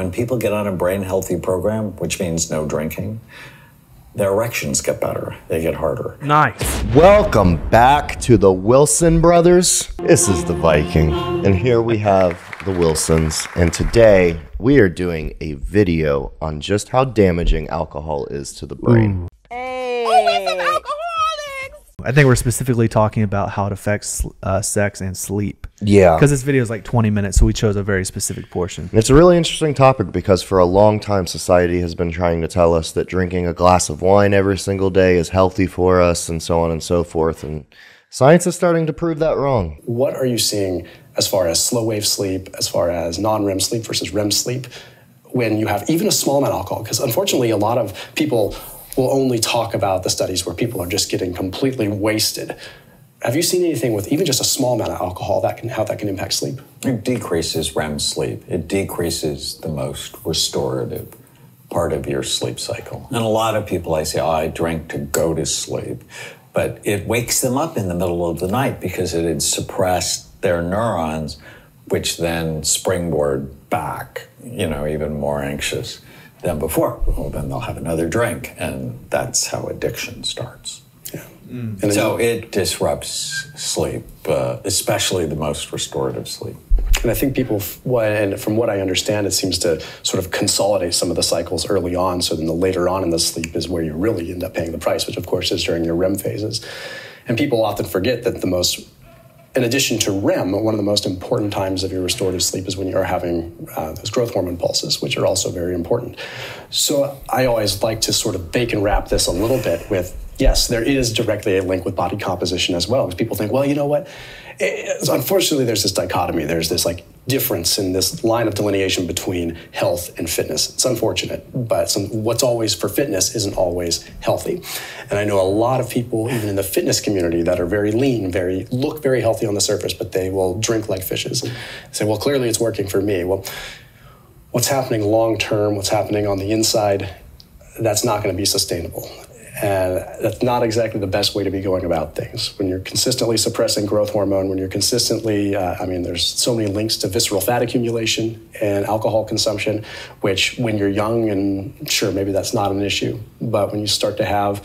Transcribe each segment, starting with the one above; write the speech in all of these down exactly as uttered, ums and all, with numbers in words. When people get on a brain healthy program, which means no drinking, their erections get better, they get harder. Nice. Welcome back to the Wilson Brothers. This is the Viking, and here we have the Wilsons, and today we are doing a video on just how damaging alcohol is to the brain. Hey. Oh, we're some alcoholics! I think we're specifically talking about how it affects uh, sex and sleep. Yeah. Because this video is like twenty minutes, so we chose a very specific portion. It's a really interesting topic because for a long time, society has been trying to tell us that drinking a glass of wine every single day is healthy for us and so on and so forth. And science is starting to prove that wrong. What are you seeing as far as slow wave sleep, as far as non-R E M sleep versus R E M sleep, when you have even a small amount of alcohol? Because unfortunately, a lot of people will only talk about the studies where people are just getting completely wasted. Have you seen anything with even just a small amount of alcohol, that can, how that can impact sleep? It decreases R E M sleep. It decreases the most restorative part of your sleep cycle. And a lot of people, I say, oh, I drink to go to sleep. But it wakes them up in the middle of the night because it had suppressed their neurons, which then springboard back, you know, even more anxious than before. Well, then they'll have another drink, and that's how addiction starts. Yeah. Mm. And so it disrupts sleep, uh, especially the most restorative sleep. And I think people, and from what I understand, it seems to sort of consolidate some of the cycles early on, so then the later on in the sleep is where you really end up paying the price, which of course is during your R E M phases. And people often forget that the most, in addition to R E M, one of the most important times of your restorative sleep is when you are having uh, those growth hormone pulses, which are also very important. So I always like to sort of bake and wrap this a little bit with, yes, there is directly a link with body composition as well. Because people think, well, you know what? It's, unfortunately, there's this dichotomy. There's this like difference in this line of delineation between health and fitness. It's unfortunate, but some, what's always for fitness isn't always healthy. And I know a lot of people, even in the fitness community, that are very lean, very look very healthy on the surface, but they will drink like fishes. They say, well, clearly it's working for me. Well, what's happening long term? What's happening on the inside? That's not going to be sustainable. And that's not exactly the best way to be going about things. When you're consistently suppressing growth hormone, when you're consistently, uh, I mean, there's so many links to visceral fat accumulation and alcohol consumption, which when you're young, and sure, maybe that's not an issue, but when you start to have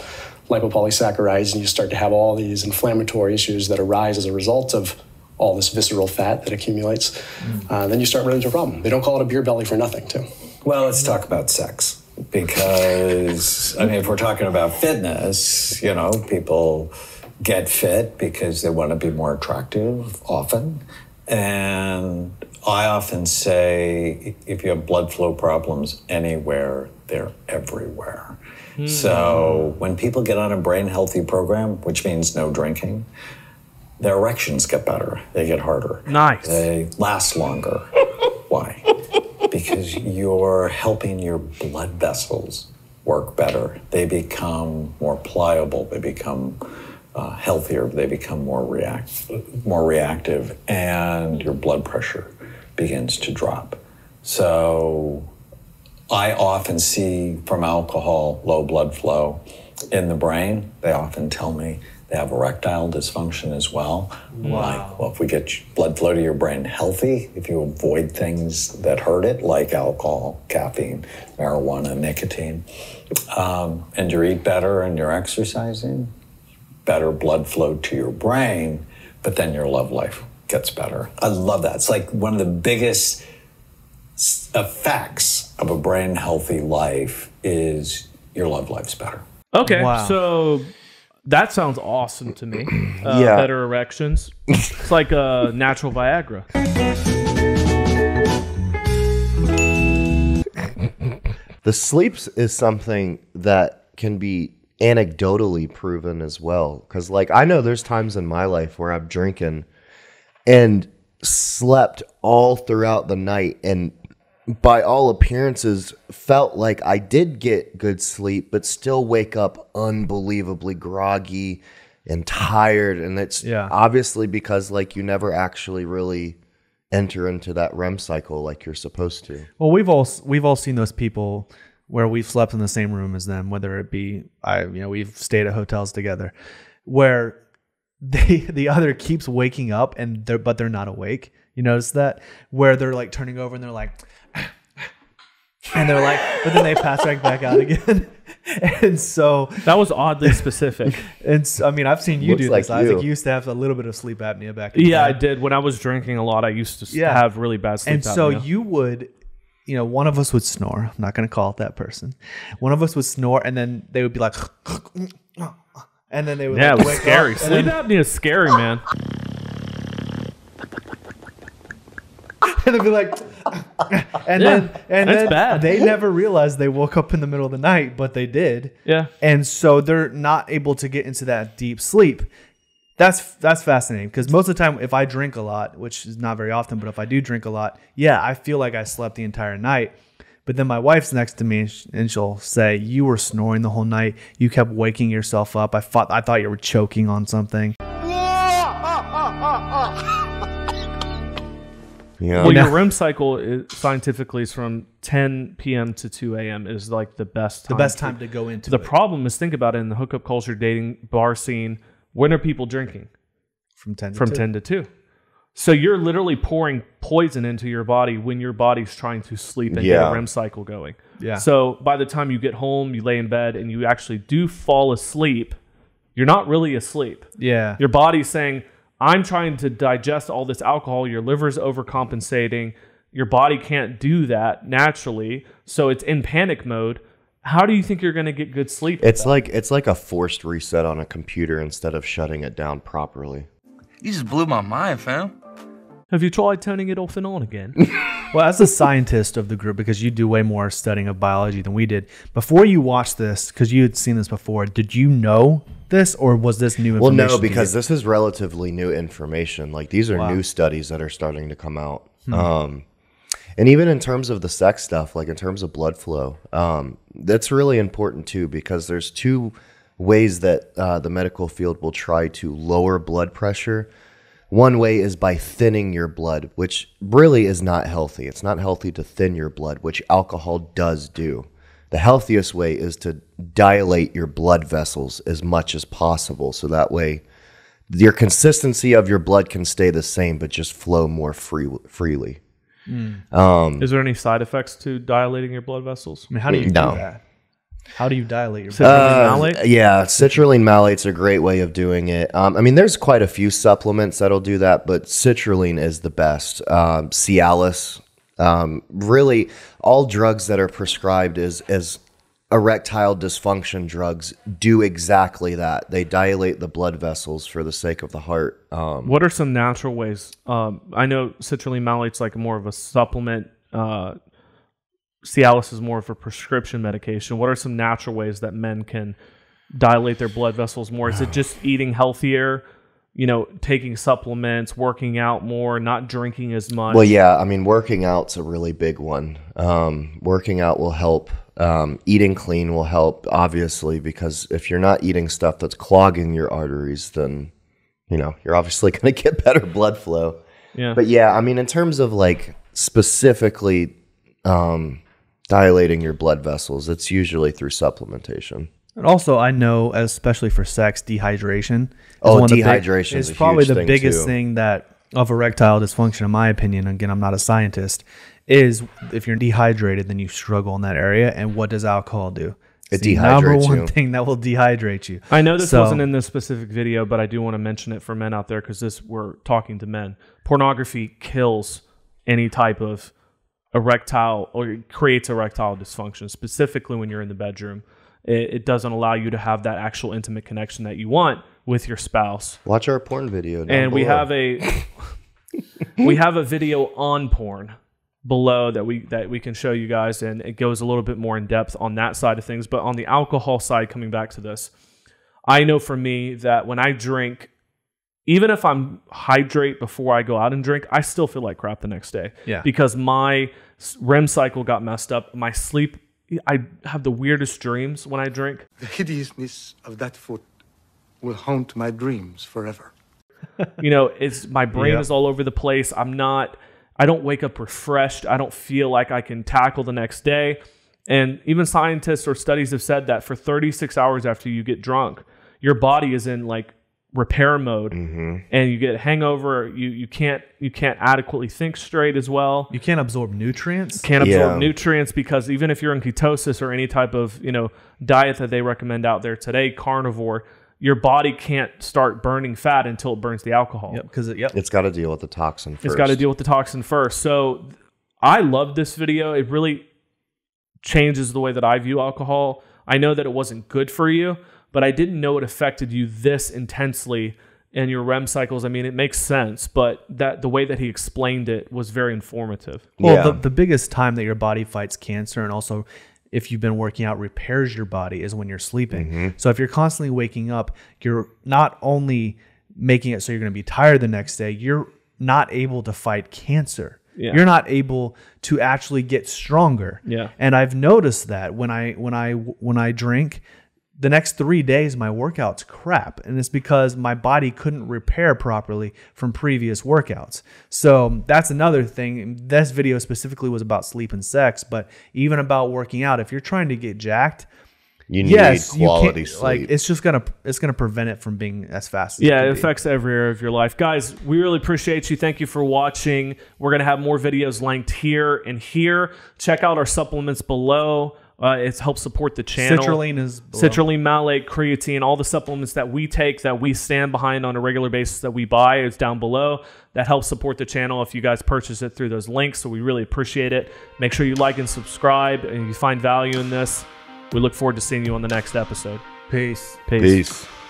lipopolysaccharides and you start to have all these inflammatory issues that arise as a result of all this visceral fat that accumulates, mm. uh, then you start running into a problem. They don't call it a beer belly for nothing, too. Well, let's talk about sex. Because, I mean, if we're talking about fitness, you know, people get fit because they want to be more attractive often. And I often say, if you have blood flow problems anywhere, they're everywhere. Mm. So when people get on a brain healthy program, which means no drinking, their erections get better. They get harder. Nice. They last longer. Why? Because you're helping your blood vessels work better. They become more pliable, they become uh, healthier, they become more, react more reactive, and your blood pressure begins to drop. So I often see from alcohol, low blood flow in the brain. They often tell me they have erectile dysfunction as well. Wow. Like, well, if we get blood flow to your brain healthy, if you avoid things that hurt it, like alcohol, caffeine, marijuana, nicotine, um, and you eat better and you're exercising, better blood flow to your brain, but then your love life gets better. I love that. It's like one of the biggest effects of a brain healthy life is your love life's better. Okay, wow. So... that sounds awesome to me. Uh, yeah. Better erections. It's like a natural Viagra. The sleep is something that can be anecdotally proven as well. Because, like, I know there's times in my life where I'm drinking and slept all throughout the night and by all appearances, felt like I did get good sleep, but still wake up unbelievably groggy and tired. And it's yeah. obviously because, like, you never actually really enter into that R E M cycle like you're supposed to. Well, we've all we've all seen those people where we've slept in the same room as them, whether it be I, you know, we've stayed at hotels together, where they the other keeps waking up and they're but they're not awake. You notice that where they're like turning over and they're like. And they're like, but then they pass right back out again. And so that was oddly specific. And so, I mean, I've seen you Looks do like this. You. Isaac, you used to have a little bit of sleep apnea back in the day. Yeah, I did. When I was drinking a lot, I used to yeah. have really bad sleep and apnea. And so you would, you know, one of us would snore. I'm not going to call it that person. One of us would snore, and then they would be like, and then they would yeah, like, it was wake scary. Up. Sleep apnea is scary, man. And they'd be like, and yeah, then and then bad. They never realized they woke up in the middle of the night, but they did. Yeah. And so they're not able to get into that deep sleep. That's that's fascinating, because most of the time, if I drink a lot, which is not very often, but if I do drink a lot, yeah, I feel like I slept the entire night. But then my wife's next to me, and she'll say, "You were snoring the whole night. You kept waking yourself up. I thought I thought you were choking on something." Yeah. Well, your REM cycle is, scientifically is from ten p m to two a m is like the best time. The best time to, to go into the it. problem is, think about it, in the hookup culture, dating, bar scene, when are people drinking? From ten to from two. ten to two. So you're literally pouring poison into your body when your body's trying to sleep and yeah. get a REM cycle going. Yeah. So by the time you get home, you lay in bed, and you actually do fall asleep, you're not really asleep. Yeah. Your body's saying, I'm trying to digest all this alcohol. Your liver's overcompensating. Your body can't do that naturally, so it's in panic mode. How do you think you're going to get good sleep? It's like it's like a forced reset on a computer instead of shutting it down properly. You just blew my mind, fam. Have you tried turning it off and on again? Well, as a scientist of the group, because you do way more studying of biology than we did, before you watched this, because you had seen this before, did you know this, or was this new information? Well, no, because this is relatively new information. Like, these are wow. new studies that are starting to come out. Hmm. Um, and even in terms of the sex stuff, like in terms of blood flow, um, that's really important too, because there's two ways that uh, the medical field will try to lower blood pressure. One way is by thinning your blood, which really is not healthy. It's not healthy to thin your blood, which alcohol does do. The healthiest way is to dilate your blood vessels as much as possible. So that way your consistency of your blood can stay the same, but just flow more free, freely. Mm. Um, is there any side effects to dilating your blood vessels? I mean, how do you no. do that? How do you dilate your blood? Citrulline uh, malate? Yeah, citrulline malate's a great way of doing it. Um, I mean, there's quite a few supplements that'll do that, but citrulline is the best. Um, Cialis, um, really, all drugs that are prescribed as as erectile dysfunction drugs do exactly that. They dilate the blood vessels for the sake of the heart. Um, what are some natural ways? Um, I know citrulline malate's like more of a supplement. Uh, Cialis is more of a prescription medication. What are some natural ways that men can dilate their blood vessels more? Is it just eating healthier, you know, taking supplements, working out more, not drinking as much? Well, yeah, I mean, working out's a really big one. Um, working out will help. Um, eating clean will help, obviously, because if you're not eating stuff that's clogging your arteries, then, you know, you're obviously going to get better blood flow. Yeah. But yeah, I mean, in terms of like specifically, um, dilating your blood vessels, it's usually through supplementation. And also, I know, especially for sex, dehydration. Oh, dehydration is probably the biggest thing that of erectile dysfunction, in my opinion. Again, I'm not a scientist. Is if you're dehydrated, then you struggle in that area. And what does alcohol do? It dehydrates you. Number one thing that will dehydrate you. I know this wasn't in this specific video, but I do want to mention it for men out there, because this we're talking to men. Pornography kills any type of erectile, or creates erectile dysfunction, specifically when you're in the bedroom. It, it doesn't allow you to have that actual intimate connection that you want with your spouse. Watch our porn video. And we have a we have a video on porn below that we that we can show you guys, and it goes a little bit more in depth on that side of things. But on the alcohol side, coming back to this, I know for me that when I drink, even if I'm hydrate before I go out and drink, I still feel like crap the next day. Yeah. Because my REM cycle got messed up. My sleep, I have the weirdest dreams when I drink. The hideousness of that foot will haunt my dreams forever. You know, it's my brain yeah. is all over the place. I'm not, I don't wake up refreshed. I don't feel like I can tackle the next day. And even scientists or studies have said that for thirty-six hours after you get drunk, your body is in like repair mode, mm-hmm. and you get hangover. You you can't you can't adequately think straight as well. You can't absorb nutrients. Can't absorb yeah. nutrients, because even if you're in ketosis or any type of, you know, diet that they recommend out there today, carnivore, your body can't start burning fat until it burns the alcohol. Yep, because it, yep. it's got to deal with the toxin first. It's got to deal with the toxin first. So I love this video. It really changes the way that I view alcohol. I know that it wasn't good for you, but I didn't know it affected you this intensely in your R E M cycles. I mean, it makes sense, but that the way that he explained it was very informative. Well, yeah. the, the biggest time that your body fights cancer, and also if you've been working out, repairs your body, is when you're sleeping. Mm-hmm. So if you're constantly waking up, you're not only making it so you're going to be tired the next day, you're not able to fight cancer. Yeah. You're not able to actually get stronger. Yeah. And I've noticed that when I when I when I drink, the next three days my workout's crap, and it's because my body couldn't repair properly from previous workouts. So that's another thing. This video specifically was about sleep and sex, but even about working out. If you're trying to get jacked, you need yes, quality you sleep. Like, it's just gonna it's gonna prevent it from being as fast as yeah, it, it affects be. every area of your life. Guys, we really appreciate you. Thank you for watching. We're gonna have more videos linked here and here. Check out our supplements below. Uh, it helps support the channel. Citrulline is below. Citrulline, malate, creatine, all the supplements that we take, that we stand behind on a regular basis, that we buy, is down below. That helps support the channel if you guys purchase it through those links. So we really appreciate it. Make sure you like and subscribe, and if you find value in this, we look forward to seeing you on the next episode. Peace. Peace. Peace.